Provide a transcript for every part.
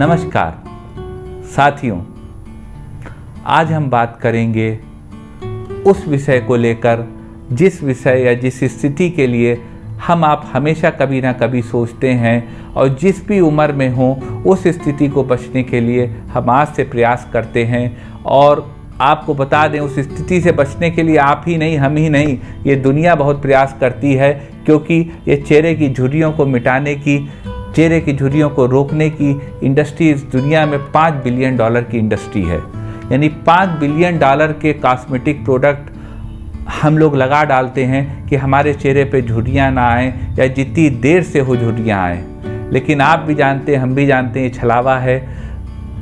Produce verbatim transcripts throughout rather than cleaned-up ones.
नमस्कार साथियों, आज हम बात करेंगे उस विषय को लेकर जिस विषय या जिस स्थिति के लिए हम आप हमेशा कभी ना कभी सोचते हैं और जिस भी उम्र में हों उस स्थिति को बचने के लिए हम आज से प्रयास करते हैं। और आपको बता दें, उस स्थिति से बचने के लिए आप ही नहीं, हम ही नहीं, ये दुनिया बहुत प्रयास करती है, क्योंकि ये चेहरे की झुर्रियों को मिटाने की, चेहरे की झुर्रियों को रोकने की इंडस्ट्री इस दुनिया में पाँच बिलियन डॉलर की इंडस्ट्री है। यानी पाँच बिलियन डॉलर के कॉस्मेटिक प्रोडक्ट हम लोग लगा डालते हैं कि हमारे चेहरे पे झुर्रियाँ ना आएँ या जितनी देर से हो झुर्रियाँ आएँ। लेकिन आप भी जानते हैं, हम भी जानते हैं, ये छलावा है।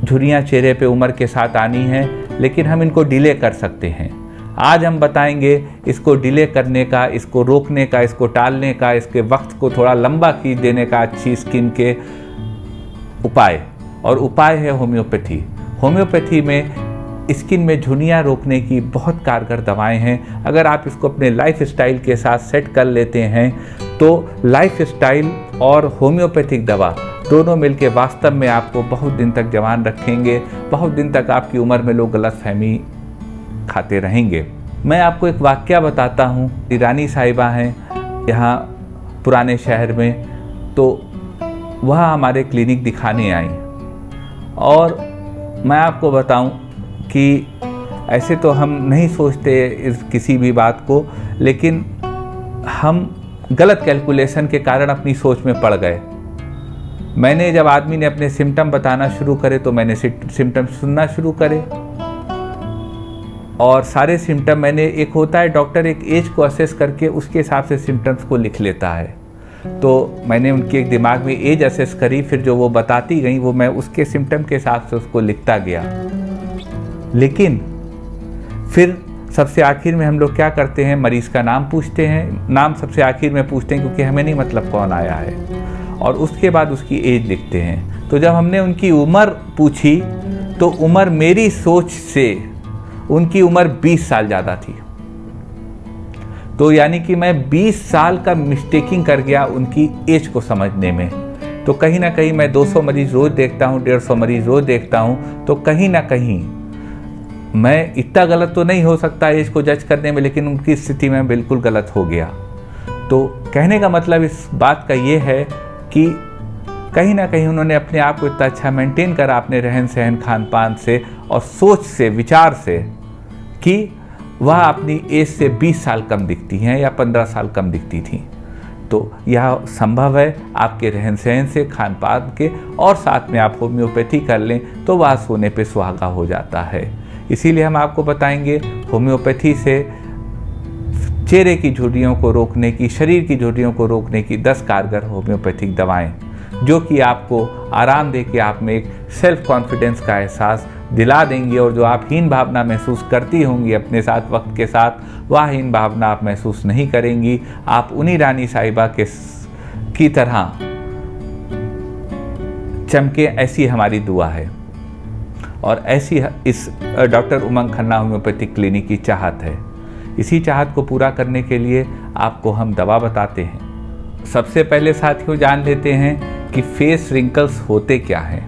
झुर्रियाँ चेहरे पे उम्र के साथ आनी हैं, लेकिन हम इनको डिले कर सकते हैं। आज हम बताएंगे इसको डिले करने का, इसको रोकने का, इसको टालने का, इसके वक्त को थोड़ा लंबा खींच देने का अच्छी स्किन के उपाय। और उपाय है होम्योपैथी। होम्योपैथी में स्किन में झुर्रियाँ रोकने की बहुत कारगर दवाएं हैं। अगर आप इसको अपने लाइफस्टाइल के साथ सेट कर लेते हैं तो लाइफस्टाइल और होम्योपैथिक दवा दोनों मिलके वास्तव में आपको बहुत दिन तक जवान रखेंगे, बहुत दिन तक आपकी उम्र में लोग गलतफहमी खाते रहेंगे। मैं आपको एक वाकया बताता हूँ। रानी साहिबा हैं यहाँ पुराने शहर में, तो वह हमारे क्लिनिक दिखाने आई। और मैं आपको बताऊँ कि ऐसे तो हम नहीं सोचते इस किसी भी बात को, लेकिन हम गलत कैलकुलेशन के कारण अपनी सोच में पड़ गए। मैंने जब आदमी ने अपने सिम्टम बताना शुरू करे तो मैंने सिम्टम सुनना शुरू करे और सारे सिम्टम मैंने, एक होता है डॉक्टर एक एज को असेस करके उसके हिसाब से सिम्टम्स को लिख लेता है, तो मैंने उनकी एक दिमाग में एज असेस करी, फिर जो वो बताती गई वो मैं उसके सिम्टम के हिसाब से उसको लिखता गया। लेकिन फिर सबसे आखिर में हम लोग क्या करते हैं, मरीज़ का नाम पूछते हैं। नाम सबसे आखिर में पूछते हैं क्योंकि हमें नहीं मतलब कौन आया है, और उसके बाद उसकी एज लिखते हैं। तो जब हमने उनकी उम्र पूछी तो उम्र मेरी सोच से उनकी उम्र बीस साल ज़्यादा थी। तो यानी कि मैं बीस साल का मिस्टेकिंग कर गया उनकी एज को समझने में। तो कहीं ना कहीं मैं दो सौ मरीज़ रोज़ देखता हूँ, डेढ़ सौ मरीज़ रोज़ देखता हूँ, तो कहीं ना कहीं मैं इतना गलत तो नहीं हो सकता एज को जज करने में, लेकिन उनकी स्थिति में बिल्कुल गलत हो गया। तो कहने का मतलब इस बात का ये है कि कहीं ना कहीं उन्होंने अपने आप को इतना अच्छा मेंटेन करा अपने रहन सहन, खान पान से और सोच से, विचार से, कि वह अपनी एज से बीस साल कम दिखती हैं या पंद्रह साल कम दिखती थी। तो यह संभव है आपके रहन सहन से, खान पान के, और साथ में आप होम्योपैथी कर लें तो वह सोने पर सुहागा हो जाता है। इसीलिए हम आपको बताएंगे होम्योपैथी से चेहरे की झुर्रियों को रोकने की, शरीर की झुर्रियों को रोकने की दस कारगर होम्योपैथिक दवाएं, जो कि आपको आराम दे के आप में एक सेल्फ कॉन्फिडेंस का एहसास दिला देंगी। और जो आप हीन भावना महसूस करती होंगी अपने साथ वक्त के साथ, वह हीन भावना आप महसूस नहीं करेंगी। आप उन्हीं रानी साहिबा के की तरह चमके, ऐसी हमारी दुआ है और ऐसी इस doctor Umang Khanna homeopathic clinic की चाहत है। इसी चाहत को पूरा करने के लिए आपको हम दवा बताते हैं। सबसे पहले साथियों जान लेते हैं कि फेस रिंकल्स होते क्या हैं।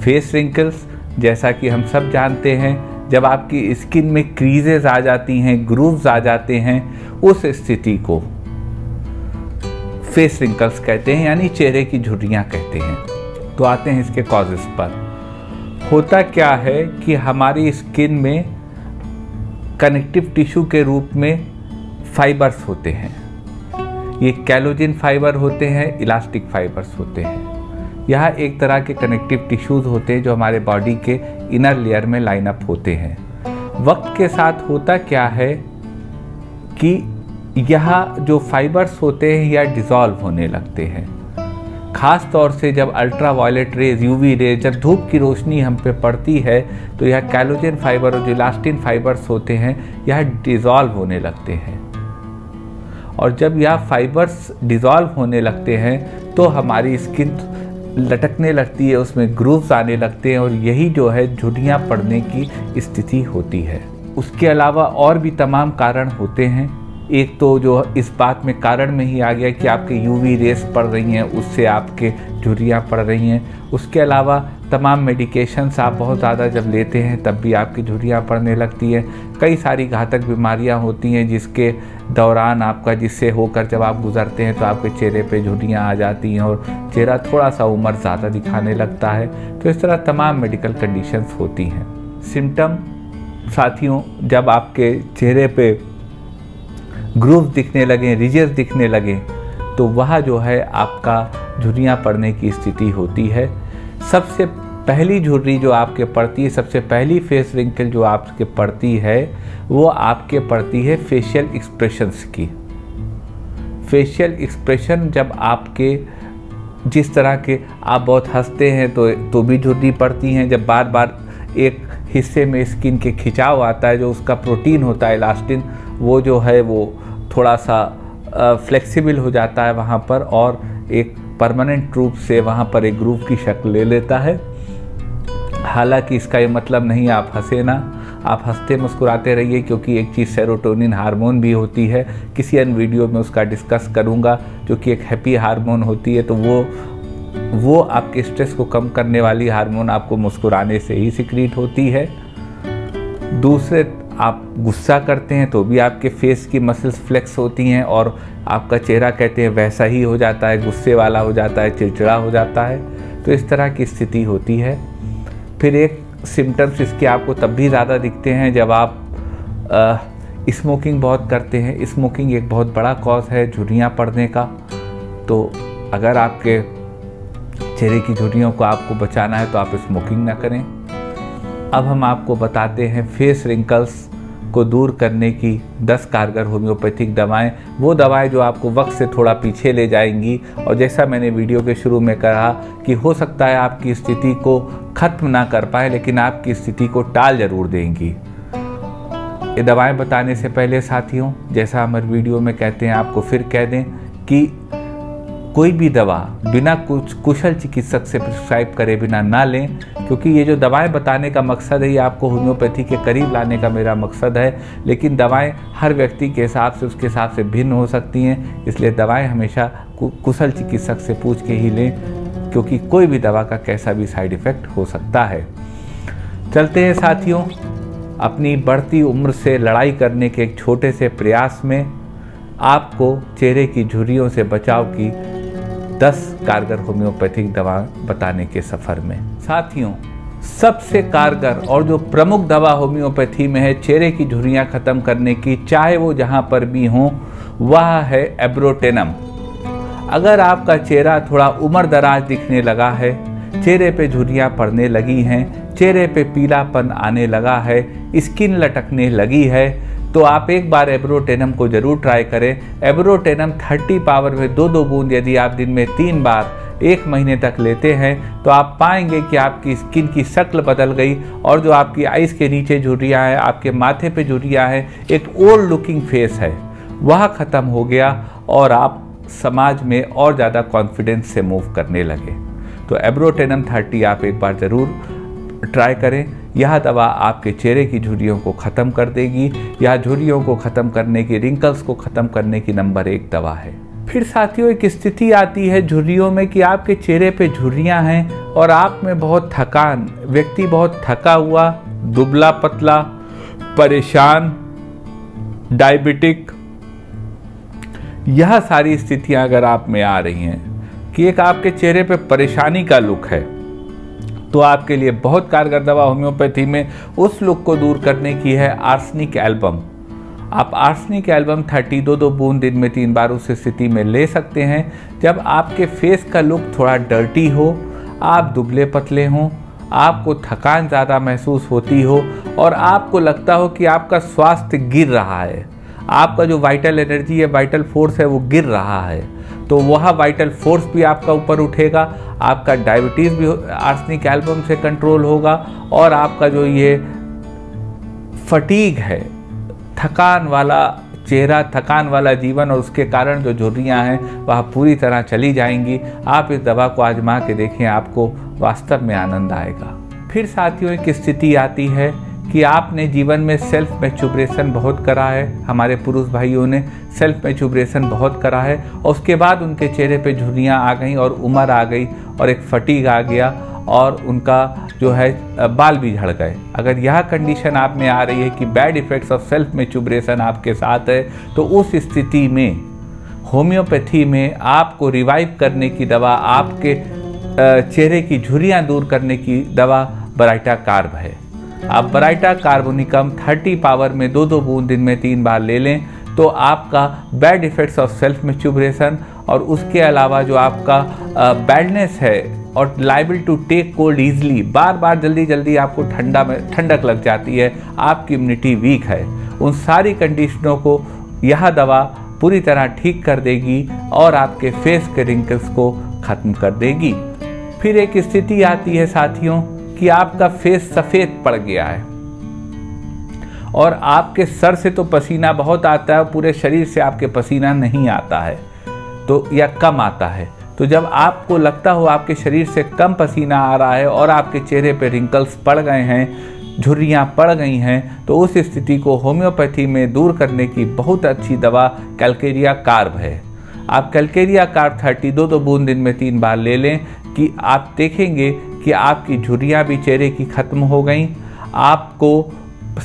फेस रिंकल्स, जैसा कि हम सब जानते हैं, जब आपकी स्किन में क्रीजेज आ जाती हैं, ग्रूव्स आ जाते हैं, उस स्थिति को फेस रिंकल्स कहते हैं, यानी चेहरे की झुर्रियाँ कहते हैं। तो आते हैं इसके कॉजेस पर। होता क्या है कि हमारी स्किन में कनेक्टिव टिश्यू के रूप में फाइबर्स होते हैं। ये कैलोजिन फाइबर होते हैं, इलास्टिक फाइबर्स होते हैं। यह एक तरह के कनेक्टिव टिश्यूज़ होते हैं जो हमारे बॉडी के इनर लेयर में लाइनअप होते हैं। वक्त के साथ होता क्या है कि यह जो फाइबर्स होते हैं यह डिज़ोल्व होने लगते हैं। खास तौर से जब ultra violet rays, UV rays, जब धूप की रोशनी हम पे पड़ती है तो यह कैलोजन फाइबर और जो इलास्टिन फाइबर्स होते हैं यह डिज़ोल्व होने लगते हैं। और जब यह फाइबर्स डिज़ोल्व होने लगते हैं तो हमारी स्किन लटकने लगती है, उसमें ग्रूव्स आने लगते हैं, और यही जो है झुर्रियाँ पड़ने की स्थिति होती है। उसके अलावा और भी तमाम कारण होते हैं एक तो जो इस बात में कारण में ही आ गया कि आपके यूवी रेस पड़ रही हैं, उससे आपके झुर्रियाँ पड़ रही हैं। उसके अलावा तमाम मेडिकेशंस आप बहुत ज़्यादा जब लेते हैं तब भी आपकी झुर्रियाँ पड़ने लगती हैं। कई सारी घातक बीमारियां होती हैं जिसके दौरान आपका जिससे होकर जब आप गुजरते हैं तो आपके चेहरे पे झुर्रियाँ आ जाती हैं और चेहरा थोड़ा सा उम्र ज़्यादा दिखाने लगता है। तो इस तरह तमाम मेडिकल कंडीशंस होती हैं। सिम्टम साथियों, जब आपके चेहरे पे ग्रूव्स दिखने लगें, रिजेस दिखने लगें, तो वह जो है आपका झुर्रियाँ पड़ने की स्थिति होती है। सबसे पहली झुर्री जो आपके पड़ती है, सबसे पहली फेस रिंकल जो आपके पड़ती है, वो आपके पड़ती है फेशियल एक्सप्रेशंस की। फेशियल एक्सप्रेशन जब आपके जिस तरह के आप बहुत हंसते हैं तो तो भी झुर्री पड़ती हैं। जब बार बार एक हिस्से में स्किन के खिंचाव आता है, जो उसका प्रोटीन होता है इलास्टिन, वो जो है वो थोड़ा सा फ्लेक्सिबल हो जाता है वहाँ पर और एक परमानेंट रूप से वहाँ पर एक ग्रूव की शक्ल ले लेता है। हालांकि इसका ये मतलब नहीं आप हंसे ना, आप हंसते मुस्कुराते रहिए, क्योंकि एक चीज़ सेरोटोनिन हार्मोन भी होती है, किसी अन्य वीडियो में उसका डिस्कस करूँगा, जो कि एक हैप्पी हार्मोन होती है। तो वो वो आपके स्ट्रेस को कम करने वाली हार्मोन आपको मुस्कुराने से ही सिक्रीट होती है। दूसरे, आप गुस्सा करते हैं तो भी आपके फेस की मसल्स फ्लेक्स होती हैं और आपका चेहरा कहते हैं वैसा ही हो जाता है, गुस्से वाला हो जाता है, चिड़चिड़ा हो जाता है। तो इस तरह की स्थिति होती है। फिर एक सिम्टम्स इसके आपको तब भी ज़्यादा दिखते हैं जब आप स्मोकिंग बहुत करते हैं। स्मोकिंग एक बहुत बड़ा कॉज है झुर्रियाँ पड़ने का। तो अगर आपके चेहरे की झुर्रियों को आपको बचाना है तो आप स्मोकिंग ना करें। अब हम आपको बताते हैं फेस रिंकल्स को दूर करने की दस कारगर होम्योपैथिक दवाएं। वो दवाएं जो आपको वक्त से थोड़ा पीछे ले जाएंगी और जैसा मैंने वीडियो के शुरू में कहा कि हो सकता है आपकी स्थिति को ख़त्म ना कर पाए, लेकिन आपकी स्थिति को टाल जरूर देंगी। ये दवाएं बताने से पहले साथियों, जैसा हमारे वीडियो में कहते हैं, आपको फिर कह दें कि कोई भी दवा बिना कुछ कुशल चिकित्सक से प्रिस्क्राइब करे बिना ना लें, क्योंकि ये जो दवाएं बताने का मकसद है ये आपको होम्योपैथी के करीब लाने का मेरा मकसद है। लेकिन दवाएं हर व्यक्ति के हिसाब से उसके हिसाब से भिन्न हो सकती हैं, इसलिए दवाएं हमेशा कुशल चिकित्सक से पूछ के ही लें, क्योंकि कोई भी दवा का कैसा भी साइड इफ़ेक्ट हो सकता है। चलते हैं साथियों अपनी बढ़ती उम्र से लड़ाई करने के एक छोटे से प्रयास में आपको चेहरे की झुर्रियों से बचाव की दस कारगर होम्योपैथिक दवा बताने के सफ़र में। साथियों, सबसे कारगर और जो प्रमुख दवा होम्योपैथी में है चेहरे की झुर्रियाँ ख़त्म करने की, चाहे वो जहाँ पर भी हों, वह है एब्रोटेनम। अगर आपका चेहरा थोड़ा उम्र दराज दिखने लगा है, चेहरे पे झुर्रियाँ पड़ने लगी हैं, चेहरे पे पीलापन आने लगा है, स्किन लटकने लगी है, तो आप एक बार एब्रोटेनम को जरूर ट्राई करें। एब्रोटेनम तीस पावर में दो दो बूंद यदि आप दिन में तीन बार एक महीने तक लेते हैं तो आप पाएंगे कि आपकी स्किन की शक्ल बदल गई और जो आपकी आइज़ के नीचे झुर्रियाँ हैं, आपके माथे पे झुर्रियाँ हैं, एक ओल्ड लुकिंग फेस है, वह ख़त्म हो गया और आप समाज में और ज़्यादा कॉन्फिडेंस से मूव करने लगे। तो एब्रोटेनम तीस आप एक बार ज़रूर ट्राई करें। यह दवा आपके चेहरे की झुर्रियों को ख़त्म कर देगी। यह झुर्रियों को ख़त्म करने की, रिंकल्स को ख़त्म करने की नंबर एक दवा है। फिर साथियों एक स्थिति आती है झुर्रियों में कि आपके चेहरे पे झुर्रियां हैं और आप में बहुत थकान, व्यक्ति बहुत थका हुआ, दुबला पतला, परेशान, डायबिटिक, यह सारी स्थितियाँ अगर आप में आ रही हैं कि एक आपके चेहरे पर परेशानी का लुक है, तो आपके लिए बहुत कारगर दवा होम्योपैथी में उस लुक को दूर करने की है आर्सेनिक एल्बम। आप आर्सेनिक एल्बम तीस दो दो बूंद दिन में तीन बार उस स्थिति में ले सकते हैं जब आपके फेस का लुक थोड़ा डर्टी हो, आप दुबले पतले हों, आपको थकान ज़्यादा महसूस होती हो और आपको लगता हो कि आपका स्वास्थ्य गिर रहा है, आपका जो वाइटल एनर्जी है, वाइटल फोर्स है, वो गिर रहा है, तो वह वाइटल फोर्स भी आपका ऊपर उठेगा। आपका डायबिटीज़ भी आर्सेनिक एल्बम से कंट्रोल होगा और आपका जो ये फटीग है, थकान वाला चेहरा, थकान वाला जीवन और उसके कारण जो झुर्रियाँ हैं वह पूरी तरह चली जाएंगी। आप इस दवा को आजमा के देखें, आपको वास्तव में आनंद आएगा। फिर साथियों एक स्थिति आती है कि आपने जीवन में सेल्फ मैच्यूरेशन बहुत करा है, हमारे पुरुष भाइयों ने सेल्फ मैच्यूरेशन बहुत करा है, और उसके बाद उनके चेहरे पे झुर्रियाँ आ गई और उम्र आ गई और एक फटीग आ गया और उनका जो है बाल भी झड़ गए। अगर यह कंडीशन आप में आ रही है कि bad effects of self maturation आपके साथ है, तो उस स्थिति में होम्योपैथी में आपको रिवाइव करने की दवा, आपके चेहरे की झुर्रियाँ दूर करने की दवा बराइटा कार्ब है। आप बराइटा कार्बोनिकम तीस पावर में दो दो बूंद दिन में तीन बार ले लें तो आपका bad effects of self maturation और उसके अलावा जो आपका बैडनेस है और liable to take cold easily, बार बार जल्दी जल्दी आपको ठंडा में ठंडक लग जाती है, आपकी इम्यूनिटी वीक है, उन सारी कंडीशनों को यह दवा पूरी तरह ठीक कर देगी और आपके फेस के रिंकल्स को ख़त्म कर देगी। फिर एक स्थिति आती है साथियों कि आपका फेस सफ़ेद पड़ गया है और आपके सर से तो पसीना बहुत आता है, पूरे शरीर से आपके पसीना नहीं आता है तो या कम आता है, तो जब आपको लगता हो आपके शरीर से कम पसीना आ रहा है और आपके चेहरे पे रिंकल्स पड़ गए हैं, झुर्रियाँ पड़ गई हैं, तो उस स्थिति को होम्योपैथी में दूर करने की बहुत अच्छी दवा कैल्केरिया कार्ब है। आप कैल्केरिया कार्ब तीस दो दो बूंद दिन में तीन बार ले लें कि आप देखेंगे कि आपकी झुर्रियाँ भी चेहरे की ख़त्म हो गई, आपको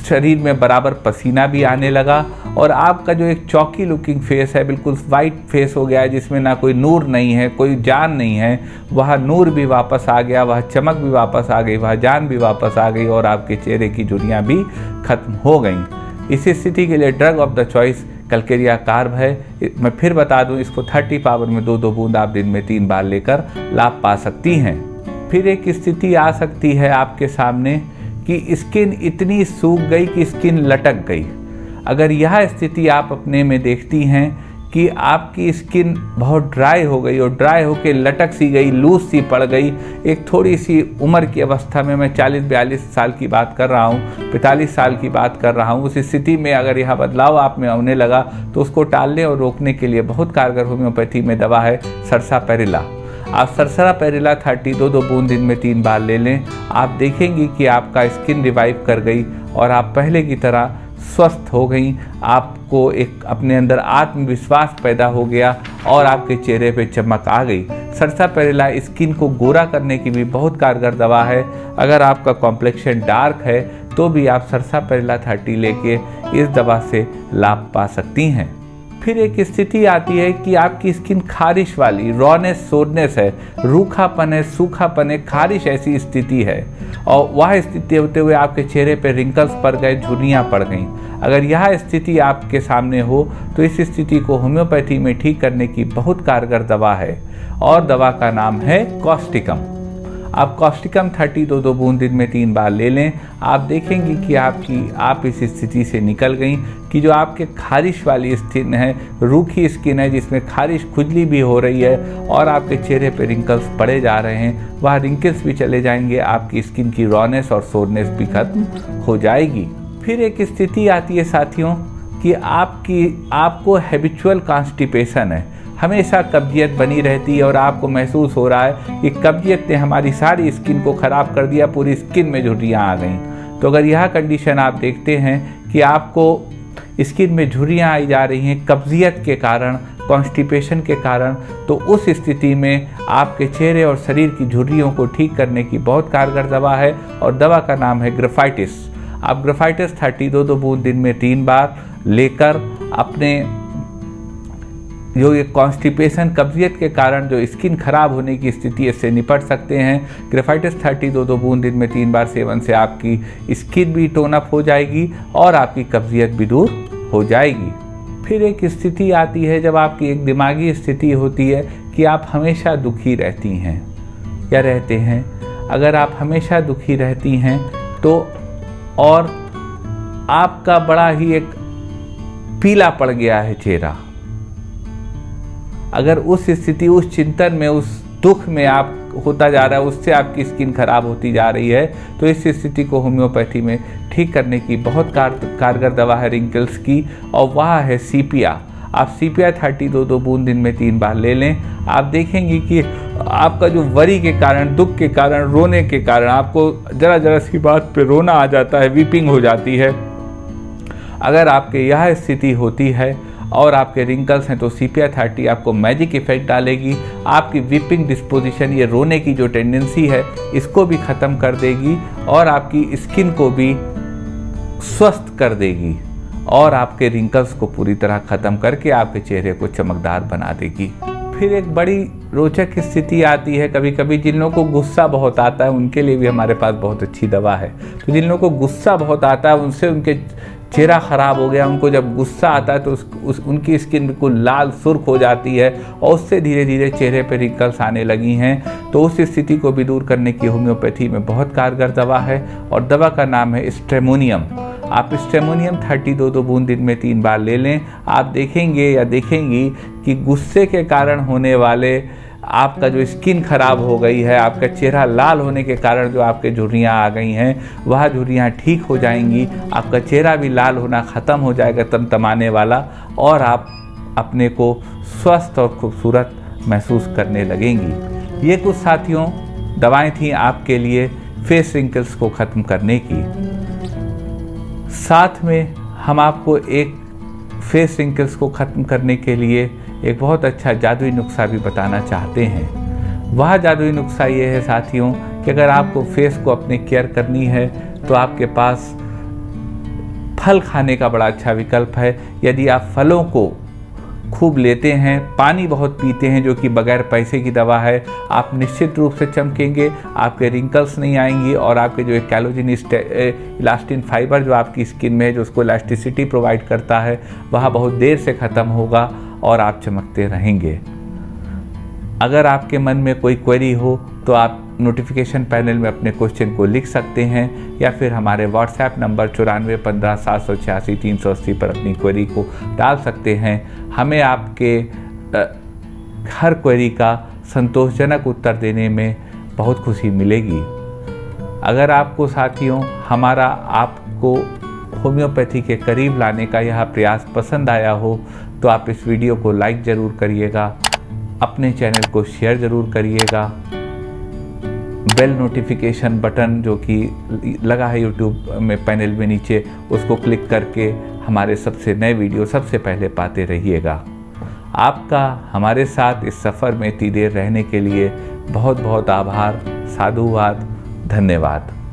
शरीर में बराबर पसीना भी आने लगा और आपका जो एक चौकी लुकिंग फेस है, बिल्कुल वाइट फेस हो गया है जिसमें ना कोई नूर नहीं है, कोई जान नहीं है, वह नूर भी वापस आ गया, वह चमक भी वापस आ गई, वह जान भी वापस आ गई और आपके चेहरे की झुर्रियाँ भी ख़त्म हो गई। इस स्थिति के लिए drug of the choice calcarea carb है। मैं फिर बता दूं, इसको तीस पावर में दो दो बूंद आप दिन में तीन बार लेकर लाभ पा सकती हैं। फिर एक स्थिति आ सकती है आपके सामने कि स्किन इतनी सूख गई कि स्किन लटक गई। अगर यह स्थिति आप अपने में देखती हैं कि आपकी स्किन बहुत ड्राई हो गई और ड्राई होकर लटक सी गई, लूज सी पड़ गई, एक थोड़ी सी उम्र की अवस्था में, मैं चालीस बयालीस साल की बात कर रहा हूँ, पैंतालीस साल की बात कर रहा हूँ, उस स्थिति में अगर यह बदलाव आप में आने लगा तो उसको टालने और रोकने के लिए बहुत कारगर होम्योपैथी में दवा है सरसापेरिला। आप सरसापेरिला तीस दो दो बूंद दिन में तीन बार ले लें, आप देखेंगे कि आपका स्किन रिवाइव कर गई और आप पहले की तरह स्वस्थ हो गई, आपको एक अपने अंदर आत्मविश्वास पैदा हो गया और आपके चेहरे पे चमक आ गई। सरसापेरिला स्किन को गोरा करने की भी बहुत कारगर दवा है। अगर आपका कॉम्प्लेक्शन डार्क है तो भी आप सरसापेरिला तीस लेके इस दवा से लाभ पा सकती हैं। फिर एक स्थिति आती है कि आपकी स्किन खारिश वाली, रॉनेस, सोडनेस है, रूखापन है, सूखापन है, खारिश ऐसी स्थिति है और वह स्थिति होते हुए आपके चेहरे पर रिंकल्स पड़ गए, झुर्रियाँ पड़ गई। अगर यह स्थिति आपके सामने हो तो इस स्थिति को होम्योपैथी में ठीक करने की बहुत कारगर दवा है और दवा का नाम है कॉस्टिकम। आप कॉस्टिकम तीस दो दो बूंद दिन में तीन बार ले लें, आप देखेंगे कि आपकी आप इस स्थिति से निकल गई कि जो आपके खारिश वाली स्किन है, रूखी स्किन है जिसमें खारिश खुजली भी हो रही है और आपके चेहरे पर रिंकल्स पड़े जा रहे हैं, वह रिंकल्स भी चले जाएंगे, आपकी स्किन की रॉनेस और सोरनेस भी खत्म हो जाएगी। फिर एक स्थिति आती है साथियों कि आपकी आपको हैबिचुअल कॉन्स्टिपेशन है, हमेशा कब्जियत बनी रहती है और आपको महसूस हो रहा है कि कब्जियत ने हमारी सारी स्किन को ख़राब कर दिया, पूरी स्किन में झुर्रियाँ आ गई। तो अगर यह कंडीशन आप देखते हैं कि आपको स्किन में झुर्रियाँ आई जा रही हैं कब्जियत के कारण, कॉन्स्टिपेशन के कारण, तो उस स्थिति में आपके चेहरे और शरीर की झुर्रियों को ठीक करने की बहुत कारगर दवा है और दवा का नाम है ग्रेफाइटिस। आप ग्रेफाइटिस तीस दो दो बूंद दिन में तीन बार लेकर अपने जो ये कॉन्स्टिपेशन, कब्जियत के कारण जो स्किन खराब होने की स्थिति है, इससे निपट सकते हैं। ग्रेफाइटिस तीस दो दो बूंद दिन में तीन बार सेवन से आपकी स्किन भी टोन अप हो जाएगी और आपकी कब्जियत भी दूर हो जाएगी। फिर एक स्थिति आती है जब आपकी एक दिमागी स्थिति होती है कि आप हमेशा दुखी रहती हैं या रहते हैं। अगर आप हमेशा दुखी रहती हैं तो और आपका बड़ा ही एक पीला पड़ गया है चेहरा, अगर उस स्थिति, उस चिंतन में, उस दुख में आप होता जा रहा है, उससे आपकी स्किन खराब होती जा रही है, तो इस स्थिति को होम्योपैथी में ठीक करने की बहुत कार कारगर दवा है रिंकल्स की और वह है सीपिया। आप सीपिया थर्टी दो दो बूंद दिन में तीन बार ले लें। आप देखेंगे कि आपका जो वरी के कारण, दुख के कारण, रोने के कारण आपको ज़रा ज़रा सी बात पे रोना आ जाता है, वीपिंग हो जाती है, अगर आपके यह स्थिति होती है और आपके रिंकल्स हैं तो सीपिया थर्टी आपको मैजिक इफेक्ट डालेगी। आपकी विपिंग डिस्पोजिशन, ये रोने की जो टेंडेंसी है, इसको भी ख़त्म कर देगी और आपकी स्किन को भी स्वस्थ कर देगी और आपके रिंकल्स को पूरी तरह ख़त्म करके आपके चेहरे को चमकदार बना देगी। फिर एक बड़ी रोचक स्थिति आती है, कभी कभी जिन लोगों को गुस्सा बहुत आता है उनके लिए भी हमारे पास बहुत अच्छी दवा है। तो जिन लोगों को गुस्सा बहुत आता है, उनसे उनके चेहरा ख़राब हो गया, उनको जब गुस्सा आता है तो उस, उस उनकी स्किन बिल्कुल लाल सुर्ख हो जाती है और उससे धीरे धीरे चेहरे पर रिंकल्स आने लगी हैं, तो उस स्थिति को भी दूर करने की होम्योपैथी में बहुत कारगर दवा है और दवा का नाम है स्ट्रेमोनियम। आप स्ट्रेमोनियम थर्टी दो दो बूंद दिन में तीन बार ले लें। आप देखेंगे या देखेंगी कि गुस्से के कारण होने वाले आपका जो स्किन खराब हो गई है, आपका चेहरा लाल होने के कारण जो आपके झुर्रियाँ आ गई हैं, वह झुर्रियाँ ठीक हो जाएंगी। आपका चेहरा भी लाल होना ख़त्म हो जाएगा, तमतमाने वाला, और आप अपने को स्वस्थ और खूबसूरत महसूस करने लगेंगी। ये कुछ साथियों दवाएं थीं आपके लिए फेस रिंकल्स को ख़त्म करने की। साथ में हम आपको एक फेस रिंकल्स को ख़त्म करने के लिए एक बहुत अच्छा जादुई नुस्खा भी बताना चाहते हैं। वह जादुई नुस्खा ये है साथियों कि अगर आपको फेस को अपने केयर करनी है तो आपके पास फल खाने का बड़ा अच्छा विकल्प है। यदि आप फलों को खूब लेते हैं, पानी बहुत पीते हैं, जो कि बगैर पैसे की दवा है, आप निश्चित रूप से चमकेंगे, आपके रिंकल्स नहीं आएंगी और आपके जो कैलोजिन इलास्टिन फाइबर जो आपकी स्किन में है, जो उसको इलास्टिसिटी प्रोवाइड करता है, वह बहुत देर से ख़त्म होगा और आप चमकते रहेंगे। अगर आपके मन में कोई क्वेरी हो तो आप नोटिफिकेशन पैनल में अपने क्वेश्चन को लिख सकते हैं या फिर हमारे व्हाट्सएप नंबर चौरानवे पंद्रह सात सौ छियासी तीन सौ अस्सी पर अपनी क्वेरी को डाल सकते हैं। हमें आपके हर क्वेरी का संतोषजनक उत्तर देने में बहुत खुशी मिलेगी। अगर आपको साथियों हमारा आपको होम्योपैथी के करीब लाने का यह प्रयास पसंद आया हो तो आप इस वीडियो को लाइक ज़रूर करिएगा, अपने चैनल को शेयर ज़रूर करिएगा। बेल नोटिफिकेशन बटन जो कि लगा है यूट्यूब में पैनल में नीचे, उसको क्लिक करके हमारे सबसे नए वीडियो सबसे पहले पाते रहिएगा। आपका हमारे साथ इस सफ़र में इतनी देर रहने के लिए बहुत बहुत आभार। साधुवाद, धन्यवाद।